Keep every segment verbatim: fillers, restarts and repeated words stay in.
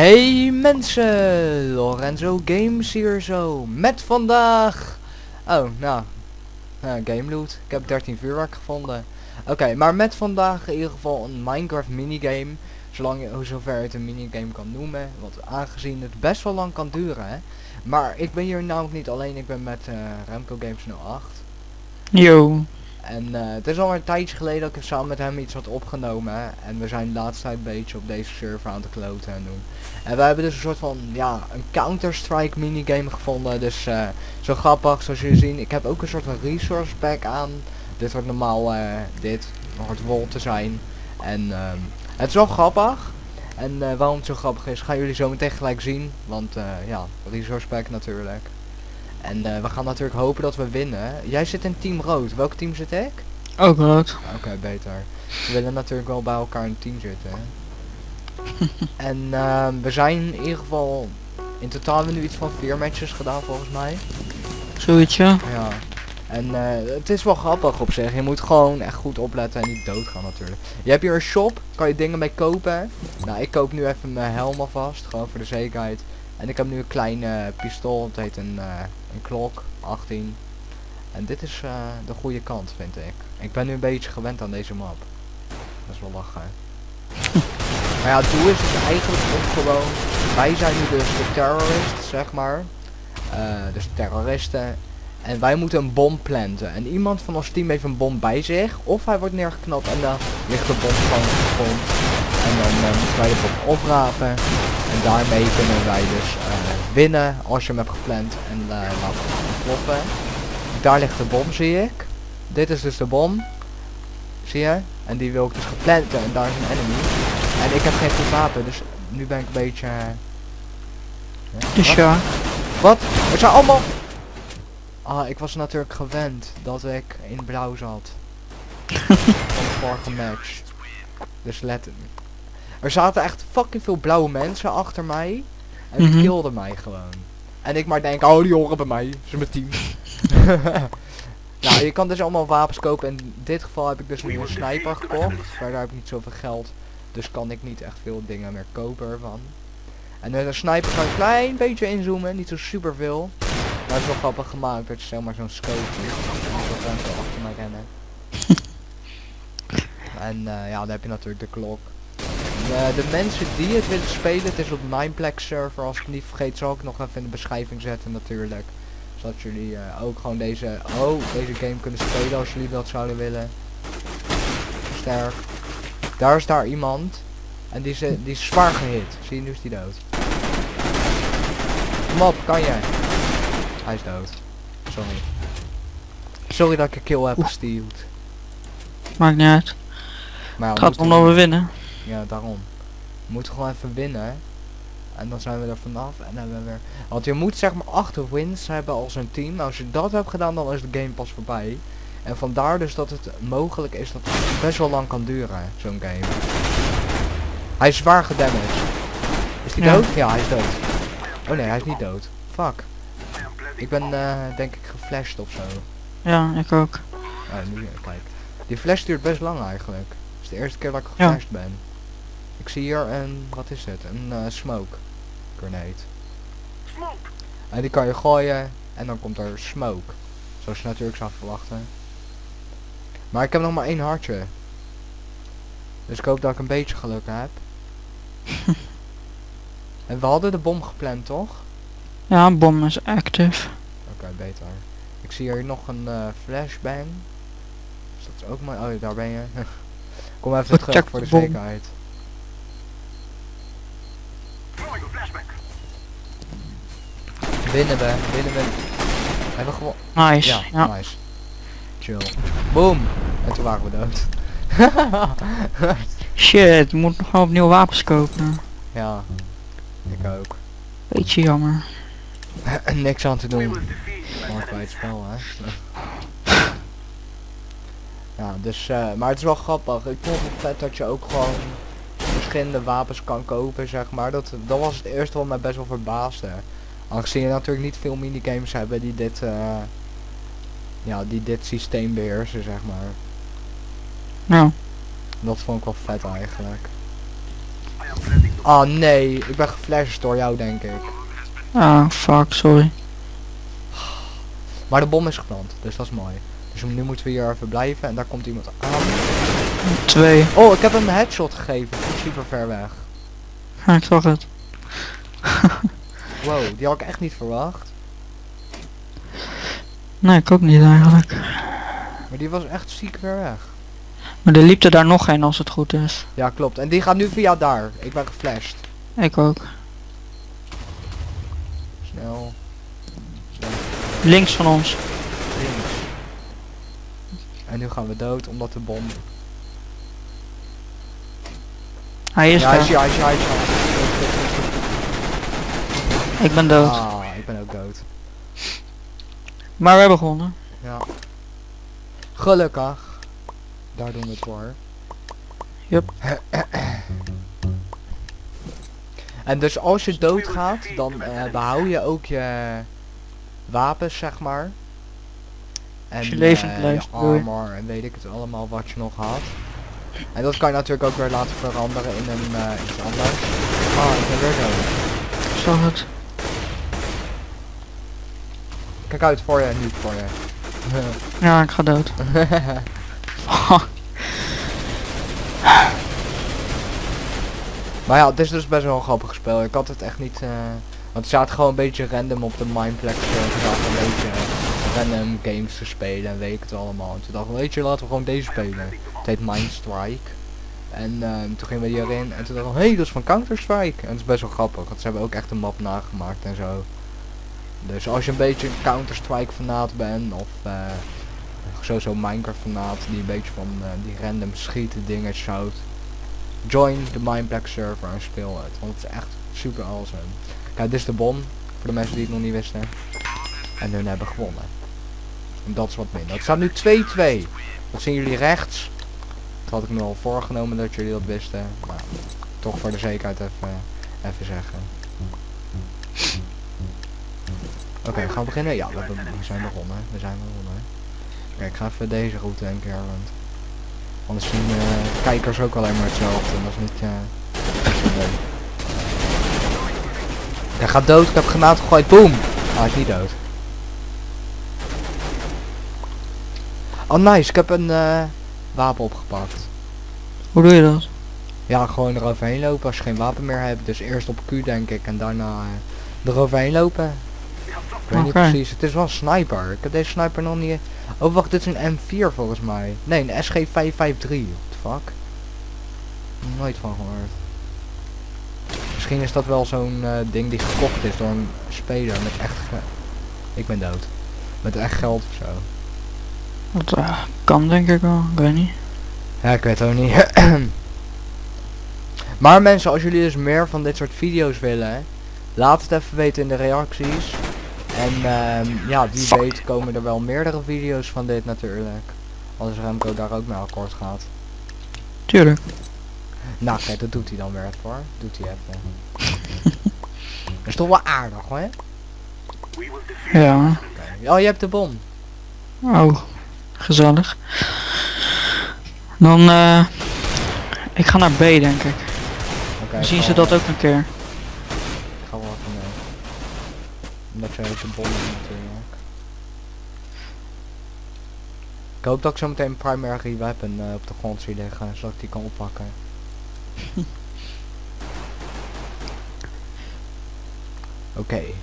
Hey mensen, Lorenzo Games hier zo, met vandaag... Oh, nou, nou game loot. Ik heb dertien vuurwerk gevonden. Oké, okay, maar met vandaag in ieder geval een Minecraft minigame. Zolang je, zover je het een minigame kan noemen, want aangezien het best wel lang kan duren, hè. Maar ik ben hier namelijk niet alleen, ik ben met uh, Remco Games nul acht. Yo. En uh, het is al een tijdje geleden dat ik samen met hem iets had opgenomen. Hè? En we zijn de laatste tijd een beetje op deze server aan te kloten en doen. En we hebben dus een soort van, ja, een Counter-Strike minigame gevonden. Dus uh, zo grappig, zoals jullie zien. Ik heb ook een soort van resource pack aan. Dit wordt normaal, uh, dit, wordt wol te zijn. En uh, het is wel grappig. En uh, waarom het zo grappig is, gaan jullie zo meteen gelijk zien. Want uh, ja, resource pack natuurlijk. En uh, we gaan natuurlijk hopen dat we winnen. Jij zit in team rood. Welk team zit ik? Ook rood. Oké, okay, beter. We willen natuurlijk wel bij elkaar in een team zitten. En uh, we zijn in ieder geval... In totaal hebben we nu iets van vier matches gedaan volgens mij. Zoietsje. Ja. En uh, het is wel grappig op zich. Je moet gewoon echt goed opletten en niet doodgaan natuurlijk. Je hebt hier een shop. Kan je dingen mee kopen. Nou, ik koop nu even mijn helm alvast. Gewoon voor de zekerheid. En ik heb nu een klein uh, pistool, het heet een, uh, een klok, achttien. En dit is uh, de goede kant, vind ik. Ik ben nu een beetje gewend aan deze map. Dat is wel lachen. Maar ja, het doel is dus eigenlijk ook gewoon... Wij zijn nu dus de terroristen, zeg maar. Uh, dus terroristen. En wij moeten een bom planten. En iemand van ons team heeft een bom bij zich. Of hij wordt neergeknapt en dan ligt de bom gewoon op de grond. En dan uh, moeten wij de bom oprapen. En daarmee kunnen wij dus uh, winnen als je hem hebt gepland en uh, laten ploppen. Daar ligt de bom, zie ik. Dit is dus de bom. Zie je? En die wil ik dus gepland en daar is een enemy. En ik heb geen goed wapen, dus nu ben ik een beetje... Uh, dus ja. Wat? Het zijn allemaal... Ah, ik was natuurlijk gewend dat ik in blauw zat. Van de vorige match. Dus let... Er zaten echt fucking veel blauwe mensen achter mij. En die mm-hmm. kilden mij gewoon. En ik maar denk, oh die horen bij mij. Ze mijn team. Nou, je kan dus allemaal wapens kopen. En in dit geval heb ik dus nu een sniper gekocht. Verder heb ik niet zoveel geld. Dus kan ik niet echt veel dingen meer kopen ervan. En met een sniper kan ik een klein beetje inzoomen. Niet zo super veel. Maar het is wel grappig gemaakt. Dat je zomaar zo'n scope ziet. Dat mensen achter mij rennen. En uh, ja, dan heb je natuurlijk de klok. Uh, de mensen die het willen spelen, het is op MinePlex server, als ik het niet vergeet zal ik nog even in de beschrijving zetten natuurlijk. Zodat jullie uh, ook gewoon deze, oh, deze game kunnen spelen als jullie dat zouden willen. Sterk. Daar is daar iemand. En die is, uh, die is zwaar gehit. Zie je, nu is die dood. Kom op, kan jij? Hij is dood. Sorry. Sorry dat ik een kill heb Oeh. gesteeld. Maakt niet uit. Maar, gaat om dat we winnen. Ja, daarom. We moeten gewoon even winnen. En dan zijn we er vanaf. En dan hebben we weer... Want je moet zeg maar acht wins hebben als een team. Nou, als je dat hebt gedaan, dan is de game pas voorbij. En vandaar dus dat het mogelijk is dat het best wel lang kan duren. Zo'n game. Hij is zwaar gedamaged. Is hij dood? Ja, hij is dood. Oh nee, hij is niet dood. Fuck. Ik ben uh, denk ik geflasht ofzo. Ja, ik ook. Oh, nu, kijk. Die flash duurt best lang eigenlijk. Het is de eerste keer dat ik geflasht ja. ben. Ik zie hier een, wat is het? Een uh, smoke grenade. Smoke. En die kan je gooien en dan komt er smoke. Zoals je natuurlijk zou verwachten. Maar ik heb nog maar één hartje. Dus ik hoop dat ik een beetje geluk heb. En we hadden de bom gepland, toch? Ja, een bom is active. Oké, okay, beter. Ik zie hier nog een uh, flashbang. Dus dat is ook mooi. Oh, daar ben je. Kom even Protect terug voor de bom. zekerheid. Winnen we, winnen we. Hebben we gewoon... Nice. Ja, ja, nice. Chill. Boom. En toen waren we dood. Shit, moet nog wel opnieuw wapens kopen. Ja, ik ook. Beetje jammer. Niks aan te doen. Hoort bij het spel, hè. Ja, dus... Uh, maar het is wel grappig. Ik vond het vet dat je ook gewoon... verschillende wapens kan kopen, zeg maar. Dat, dat was het eerste wat mij best wel verbaasde. Aangezien je natuurlijk niet veel minigames hebben die dit, uh, ja, die dit systeem beheersen, zeg maar. Nou. Dat vond ik wel vet eigenlijk. Ah, nee, ik ben geflasht door jou, denk ik. Ah, fuck, sorry. Maar de bom is geplant, dus dat is mooi. Dus nu moeten we hier even blijven en daar komt iemand aan. Twee. Oh, ik heb hem een headshot gegeven. Super ver weg. Ja, ik zag het. Wow, die had ik echt niet verwacht. Nee, ik ook niet eigenlijk. Maar die was echt ziek ver weg. Maar er liep er daar nog een als het goed is. Ja, klopt. En die gaat nu via daar. Ik ben geflasht. Ik ook. Snel. Snel. Links van ons. Links. En nu gaan we dood omdat de bom... Hij is ja, hij is, hij is, hij is, hij is. Ik ben dood. Ah, ik ben ook dood. Maar we hebben gewonnen. Ja. Gelukkig. Daar doen we het voor. Yep. En dus als je doodgaat, dan uh, behoud je ook je wapens, zeg maar. En als je levend uh, blijft, je armor en weet ik het allemaal wat je nog had. En dat kan je natuurlijk ook weer laten veranderen in een uh, iets anders. Ah, ik ben weer dood. Zo goed. Kijk uit voor je, niet voor je. Ja, ik ga dood. Maar ja, dit is dus best wel een grappig spel. Ik had het echt niet... Uh, want het staat gewoon een beetje random op de MinePlex. Ik dacht een beetje random games te spelen en weet ik het allemaal. En toen dacht ik, weet je, laten we gewoon deze spelen. Het heet Mine Strike. En uh, toen gingen we hierin en toen dacht ik, hé, hey, dat is van Counter-Strike. En het is best wel grappig, want ze hebben ook echt een map nagemaakt en zo. Dus als je een beetje een Counter-Strike fanaat bent of... Uh, sowieso Minecraft fanaat die een beetje van uh, die random schieten dingetjes houdt. Join de MinePlex server en speel het, want het is echt super awesome. Kijk, dit is de bom, voor de mensen die het nog niet wisten. En hun hebben gewonnen. En dat is wat minder. Het staat nu twee twee. Dat zien jullie rechts. Dat had ik me al voorgenomen dat jullie dat wisten. Maar toch voor de zekerheid even, even zeggen. Oké, okay, gaan we beginnen? Ja, we, we zijn begonnen. We zijn begonnen. Kijk, ik ga even deze route een keer, want anders zien uh, kijkers ook alleen maar hetzelfde en dat is niet uh, leuk. Hij gaat dood, ik heb granaat gegooid, boom! Ah, hij is niet dood. Oh nice, ik heb een uh, wapen opgepakt. Hoe doe je dat? Ja, gewoon eroverheen lopen als je geen wapen meer hebt, dus eerst op Q denk ik en daarna uh, eroverheen lopen. Ik weet niet precies, het is wel een sniper. Ik heb deze sniper nog niet... Oh wacht, dit is een M vier volgens mij. Nee, een S G vijf vijf drie. What the fuck? Nooit van gehoord. Misschien is dat wel zo'n uh, ding die gekocht is door een speler met echt... Uh, ik ben dood. Met echt geld of zo. Dat uh, kan denk ik wel, ik weet niet. Ja, ik weet het ook niet. Maar mensen, als jullie dus meer van dit soort video's willen... Laat het even weten in de reacties. En um, ja, wie weet komen er wel meerdere video's van dit natuurlijk. Als Remco daar ook mee akkoord gaat. Tuurlijk. Nou kijk, dat doet hij dan weer even hoor. Doet hij even. Dat is toch wel aardig hoor. Ja. Okay. Oh, je hebt de bom. Oh, gezellig. Dan, uh, ik ga naar B denk ik. Okay, zien ze dat ook een keer. Omdat je even bommen natuurlijk. Ik hoop dat ik zo meteen een primary weapon uh, op de grond zie liggen, zodat ik die kan oppakken. Oké. Okay.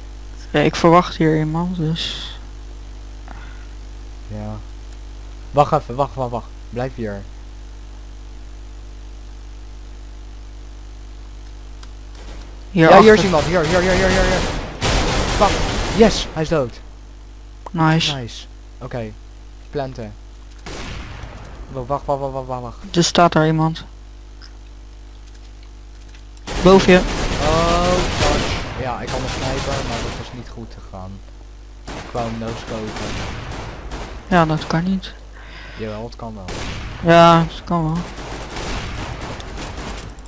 Ja, ik verwacht hier iemand, dus... Ja. Wacht even, wacht, wacht, wacht. Blijf hier. Hier ja, achter. Hier is iemand. Hier, hier, hier, hier, hier. hier. Fuck. Yes, hij is dood. Nice. Nice. Oké. Okay. Planten. Wacht, wacht, wacht, wacht, wacht, wacht. Er staat daar iemand. Boven je. Oh, fuck. Ja, ik had een sniper, maar dat was niet goed te gaan. Ik kwam no-scopen. Ja, dat kan niet. Jawel, het kan wel. Ja, het kan wel.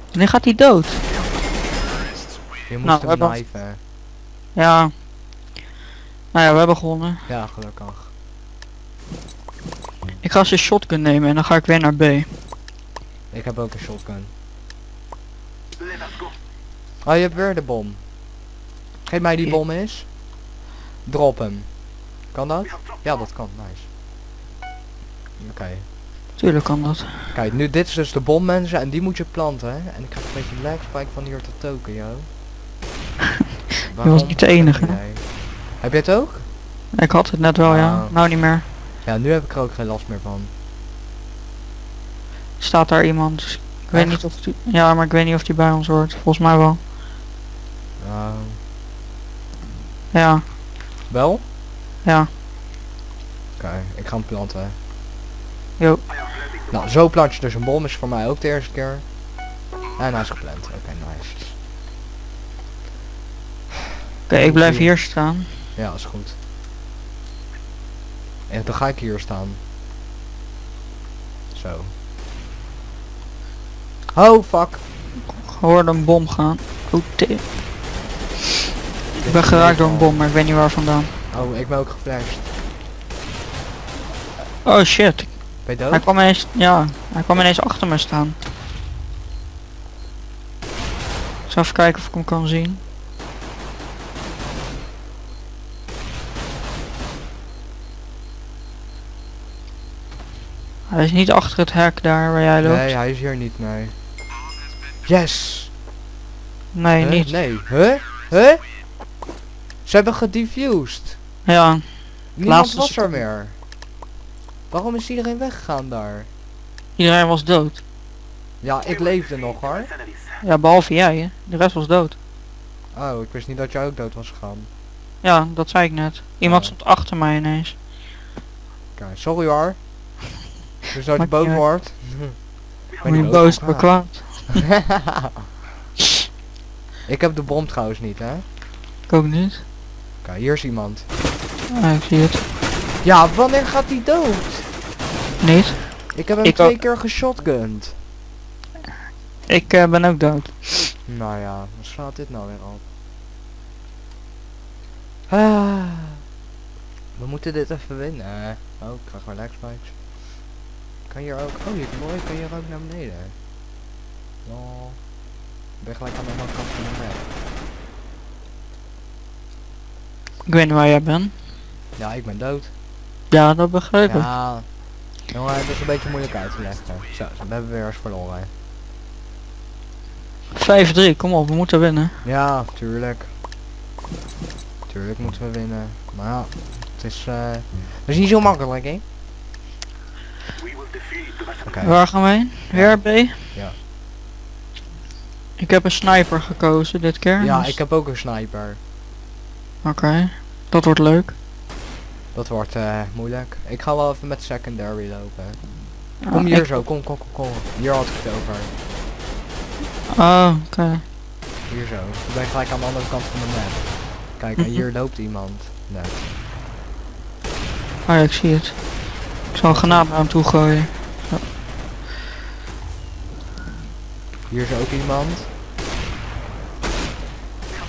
Wanneer gaat hij dood? Je moest nou, hem kniven. Wat... Ja. Nou ja, we hebben gewonnen. Ja, gelukkig. Ik ga ze een shotgun nemen en dan ga ik weer naar B. Ik heb ook een shotgun. Oh, je hebt weer de bom. Geef mij die bom eens. Drop hem. Kan dat? Ja, dat kan. Nice. Oké. Okay. Tuurlijk kan dat. Kijk, nu dit is dus de bom, mensen, en die moet je planten, hè. En ik krijg een beetje lag spike van hier tot token, joh. Je was niet de enige. Nee. Heb jij het ook? Ik had het net wel, ja. Ah. Nou niet meer. Ja, nu heb ik er ook geen last meer van. Staat daar iemand? Ik Echt? weet niet of die... Ja, maar ik weet niet of die bij ons hoort. Volgens mij wel. Nou. Ja. Wel? Ja. Oké, okay, ik ga hem planten, hè. Jo. Nou, zo plant je dus een bom, is voor mij ook de eerste keer. En hij is gepland. Oké, okay, nice. Oké, okay, ik blijf hier staan. Ja, is goed. En dan ga ik hier staan. Zo. Oh, fuck. Ik hoorde een bom gaan. Oh, tip. Ik ben geraakt door een bom, maar ik weet niet waar vandaan. Oh, ik ben ook geflasht. Oh, shit. Ben je dood? Hij kwam ineens, ja, hij kwam ineens achter me staan. Ik zal even kijken of ik hem kan zien. Hij is niet achter het hek daar waar jij loopt. Nee, hij is hier niet, nee. Yes! Nee, huh? niet. Nee, huh? Huh? Ze hebben gedefused. Ja. Niemand Laatste was er meer. Waarom is iedereen weggegaan daar? Iedereen was dood. Ja, ik leefde nog, hoor. Ja, behalve jij, hè. De rest was dood. Oh, ik wist niet dat jij ook dood was gegaan. Ja, dat zei ik net. Iemand oh. stond achter mij ineens. Oké, okay, sorry hoor. Dus dat je boos wordt. Ben je boos, maar kwaad. Ik heb de bom trouwens niet, hè? Ik ook niet. Oké, hier is iemand. Ah, ik zie het. Ja, wanneer gaat die dood? Niet. Ik heb hem ik twee keer geshotgunt. Ik uh, ben ook dood. Nou ja, wat slaat dit nou weer op? Ah, we moeten dit even winnen. Oh, ik krijg maar lag spikes. Kan hier ook... Oh, je mooi, kan hier ook naar beneden. Oh. Ik ben gelijk aan de andere kant van de map. Ik weet niet waar jij bent. Ja, ik ben dood. Ja, dat begrijp ik. Ja. Jongen, het is een beetje moeilijk uitgelegd. Zo, we hebben weer eens verloren. vijf drie, kom op, we moeten winnen. Ja, tuurlijk. Tuurlijk moeten we winnen. Maar ja, het is... Uh, het is niet zo makkelijk, hè? Okay. Waar gaan we heen? Weer B? Ja. Ik heb een sniper gekozen dit keer. Ja, dus... ik heb ook een sniper. Oké, okay. Dat wordt leuk. Dat wordt uh, moeilijk. Ik ga wel even met secondary lopen. Ah, kom hier ik... zo, kom, kom, kom, kom. Hier had ik het over. Oh, oké. Okay. Hier zo. Ik ben gelijk aan de andere kant van de map. Kijk, mm-hmm. hier loopt iemand. Nee. Ah ja, ik zie het. Ik zal een granaat naar hem toe gooien. Ja. Hier is ook iemand.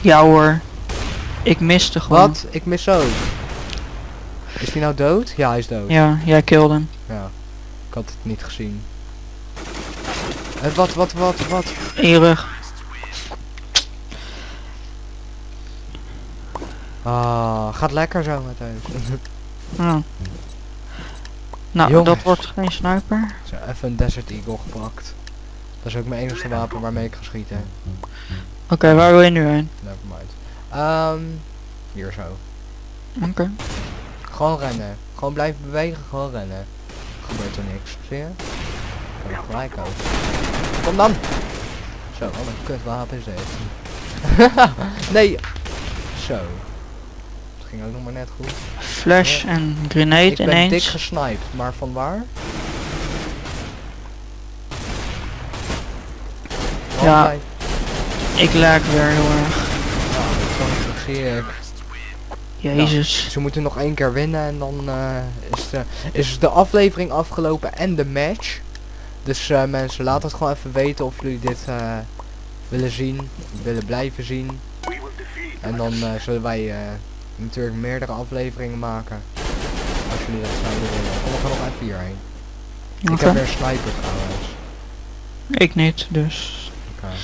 Ja hoor. Ik miste gewoon. Wat? Ik mis ook. Is hij nou dood? Ja, hij is dood. Ja, jij killed hem. Ja. Ik had het niet gezien. En wat, wat, wat, wat? In je rug. Ah, gaat lekker zo meteen. Ja. Nou, jongens, dat wordt geen sniper. Zo, even een Desert Eagle gepakt. Dat is ook mijn enige wapen waarmee ik ga schieten. Oké, okay, waar wil je nu heen? Nevermind. Um, hier zo. Oké. Okay. Gewoon rennen. Gewoon blijven bewegen, gewoon rennen. Gebeurt er niks, zie je? Kan ik gelijk ook. Kom dan! Zo, wat een kut wapen is dit. Nee! Zo. Dat ging ook nog maar net goed. Flash ja. en grenade ineens. Ik ben ineens. dik gesniped, maar van waar? Oh, ja, nee. Ik lag weer heel erg. Ja, dat zie ik. Jezus. Nou, ze moeten nog één keer winnen en dan uh, is, de, is de aflevering afgelopen en de match. Dus uh, mensen, laat het gewoon even weten of jullie dit uh, willen zien, willen blijven zien. En dan uh, zullen wij... Uh, natuurlijk meerdere afleveringen maken. Als jullie dat zouden willen. Kom, we gaan nog even hierheen. Okay. Ik heb weer sniper trouwens. Ik niet, dus. Oké. Okay.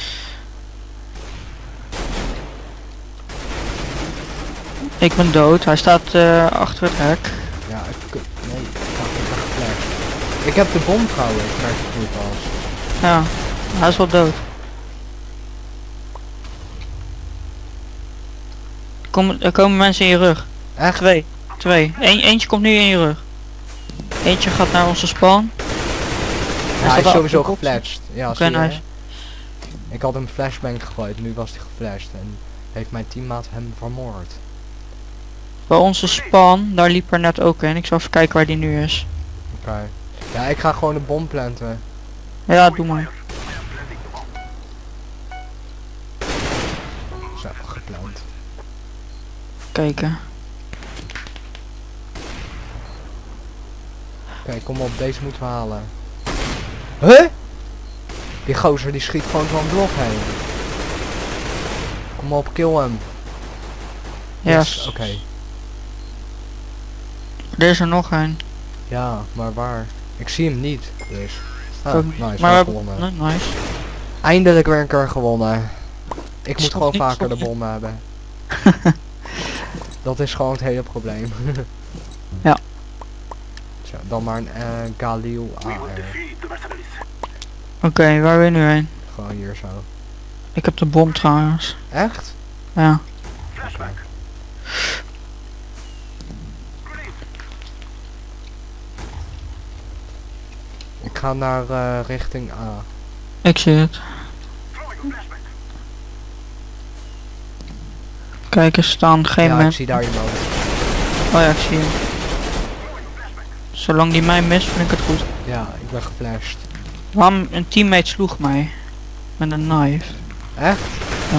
Ik ben dood, hij staat uh, achter het hek. Ja, ik... nee, ik heb plek. Ik heb de bom gehouden, ik krijg het niet als. Ja, hij is wel dood. Kom, er komen mensen in je rug. Echt? Twee. Twee. Eén, eentje komt nu in je rug. Eentje gaat naar onze spawn. Ja, hij is sowieso geflasht. Ja, oké, nice. Ik had hem flashbang gegooid, nu was hij geflasht en heeft mijn teammaat hem vermoord. Bij onze spawn, daar liep er net ook in. Ik zal even kijken waar die nu is. Oké. Okay. Ja, ik ga gewoon de bom planten. Ja, doe maar. Zo, geplant. Kijken. Oké, okay, kom op, deze moeten we halen. Huh? Die gozer die schiet gewoon zo'n blok heen. Kom op, kill hem. Ja. Yes. Yes, oké. Okay. Er is er nog een. Ja, maar waar? Ik zie hem niet, dus. Ah, nice, maar gewonnen. Nice. Eindelijk weer een keer gewonnen. Ik moet gewoon vaker de bom hebben. Dat is gewoon het hele probleem. Ja. Zo, dan maar een uh, Galil A R. Oké, okay, waar ben je nu heen? Gewoon hier zo. Ik heb de bom trouwens. Echt? Ja. Okay. Ik ga naar uh, richting A. Ik zie het. Kijk, er staan geen mensen. Ja, ik zie daar iemand. Oh ja, ik zie hem. Zolang die mij mist, vind ik het goed. Ja, ik ben geflasht. Waarom? Een teammate sloeg mij. Met een knife. Echt? Ja.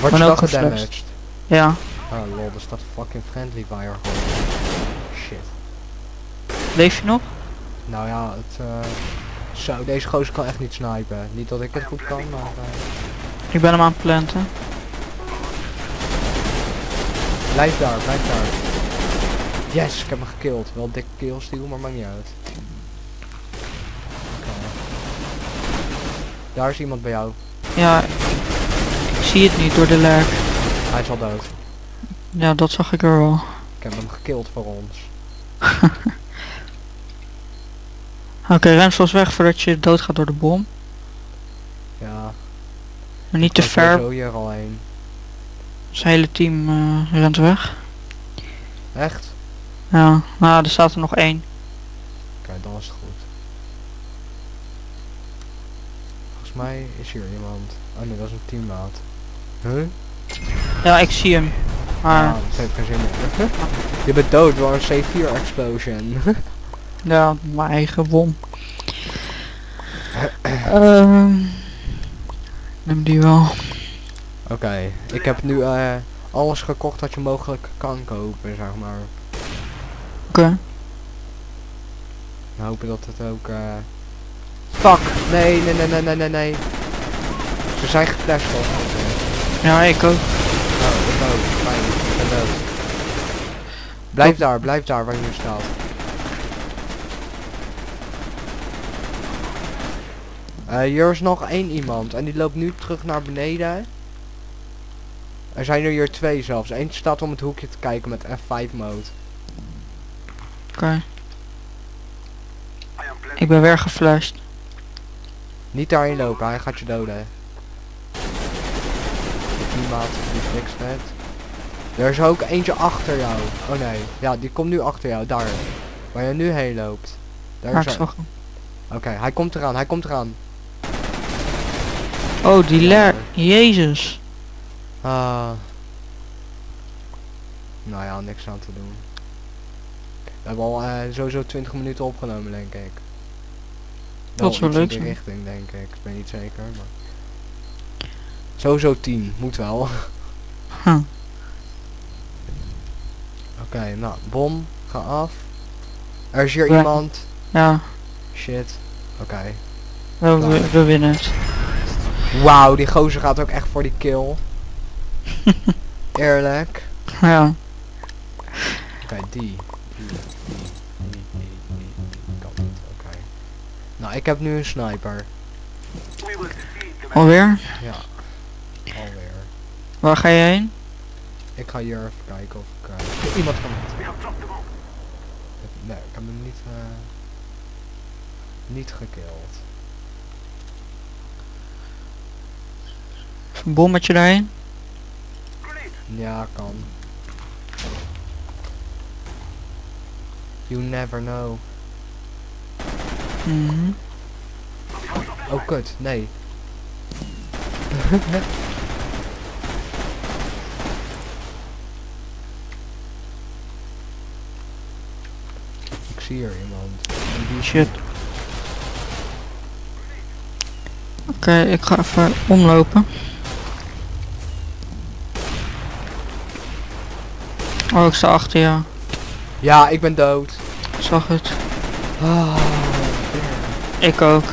Word je wel gedamaged? Ja. Oh lol, er staat fucking friendly fire gewoon. Shit. Leef je nog? Nou ja, het eh... Uh... Zo, deze gozer kan echt niet snipen. Niet dat ik het goed kan, maar... Uh... Ik ben hem aan het planten. Blijf daar, blijf daar. Yes, ik heb hem gekillt. Wel dikke kills, die doen maar maakt niet uit. Okay. Daar is iemand bij jou. Ja, ik zie het niet door de lag. Hij is al dood. Ja, dat zag ik er wel. Ik heb hem gekillt voor ons. Oké, okay, ren zoals weg voordat je dood gaat door de bom. Ja. Maar niet te ver. Zo hier al heen. Zijn hele team uh, rent weg. Echt? Ja, nou, er staat er nog één. Oké, okay, dan is het goed. Volgens mij is hier iemand. Oh nee, dat is een teammaat. Huh? Ja, ik zie hem. Maar... ja, dat heeft geen zin meer. Je bent dood door een C vier explosion. Ja, mijn eigen bom. uh, neem die wel. Oké, okay, ik heb nu uh, alles gekocht wat je mogelijk kan kopen, zeg maar. Oké. Okay. We hopen dat het ook... Uh... Fuck! Nee, nee, nee, nee, nee, nee, nee. Ze zijn geflasht al. Ja, ik ook. Nou, ik ook. Fijn, ik ben dood. Blijf Top. daar, blijf daar waar je nu staat. Uh, hier is nog één iemand en die loopt nu terug naar beneden. Er zijn er hier twee zelfs. Eentje staat om het hoekje te kijken met F vijf mode. Oké. Okay. Ik ben weer geflasht. Niet daarin lopen, hij gaat je doden. Die maat die fixt net. Er is ook eentje achter jou. Oh nee, ja die komt nu achter jou, daar. Waar je nu heen loopt. Daar is hij. Oké, okay, hij komt eraan, hij komt eraan. Oh, die ler... Jezus. Uh, nou ja, niks aan te doen. We hebben al uh, sowieso twintig minuten opgenomen, denk ik. Wel, dat is wel leuk. In die richting, denk ik. Ik ben niet zeker, maar... Sowieso tien, moet wel. Huh. Oké, okay, nou, bom, ga af. Er is hier ja. iemand. Ja. Shit. Oké. Okay. We, we, we winnen het. Wauw, die gozer gaat ook echt voor die kill. Eerlijk. Ja. Oké, okay, die. Kan niet, oké. Okay. Nou, ik heb nu een sniper. Alweer? Ja. Alweer. Waar ga je heen? Ik ga hier even kijken of ik... Uh, iemand van het. Nee, ik heb hem niet, uh, niet gekild. Een bommetje daarheen? Ja, kan. You never know. Mm-hmm. Oh, kut. Nee. Ik zie hier iemand. Shit. Oké, okay, ik ga even omlopen. Oh, ik sta achter jou. Ja, ik ben dood. Ik zag het. Oh, ik ook.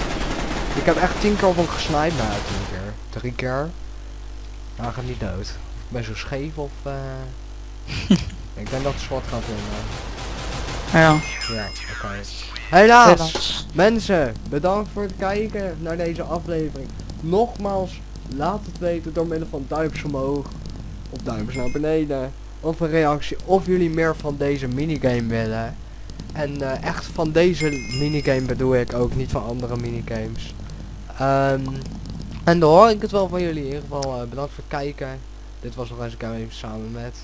Ik heb echt tien keer op hem gesnijd na tien keer. Drie keer. Maar ik ga niet dood. Ik ben zo scheef of... Uh... ik ben dat SWAT gaat vinden. Ja. Ja, oké. Okay. Helaas, Helaas! Mensen, bedankt voor het kijken naar deze aflevering. Nogmaals, laat het weten door middel van duimpjes omhoog. Of duimpjes naar beneden. Of een reactie of jullie meer van deze minigame willen. En uh, echt van deze minigame bedoel ik ook, niet van andere minigames. Um, en dan hoor ik het wel van jullie. In ieder geval uh, bedankt voor het kijken. Dit was nog eens een keer even samen met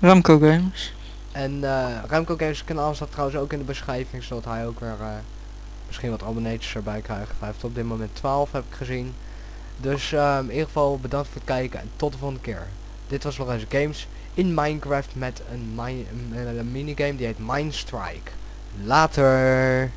Remco Games. En uh, Remco Games kanaal staat trouwens ook in de beschrijving. Zodat hij ook weer uh, misschien wat abonnees erbij krijgt. Hij heeft op dit moment twaalf, heb ik gezien. Dus uh, in ieder geval bedankt voor het kijken en tot de volgende keer. Dit was Lorenzo Games in Minecraft met een, mine, een, een minigame die heet Mine Strike. Later!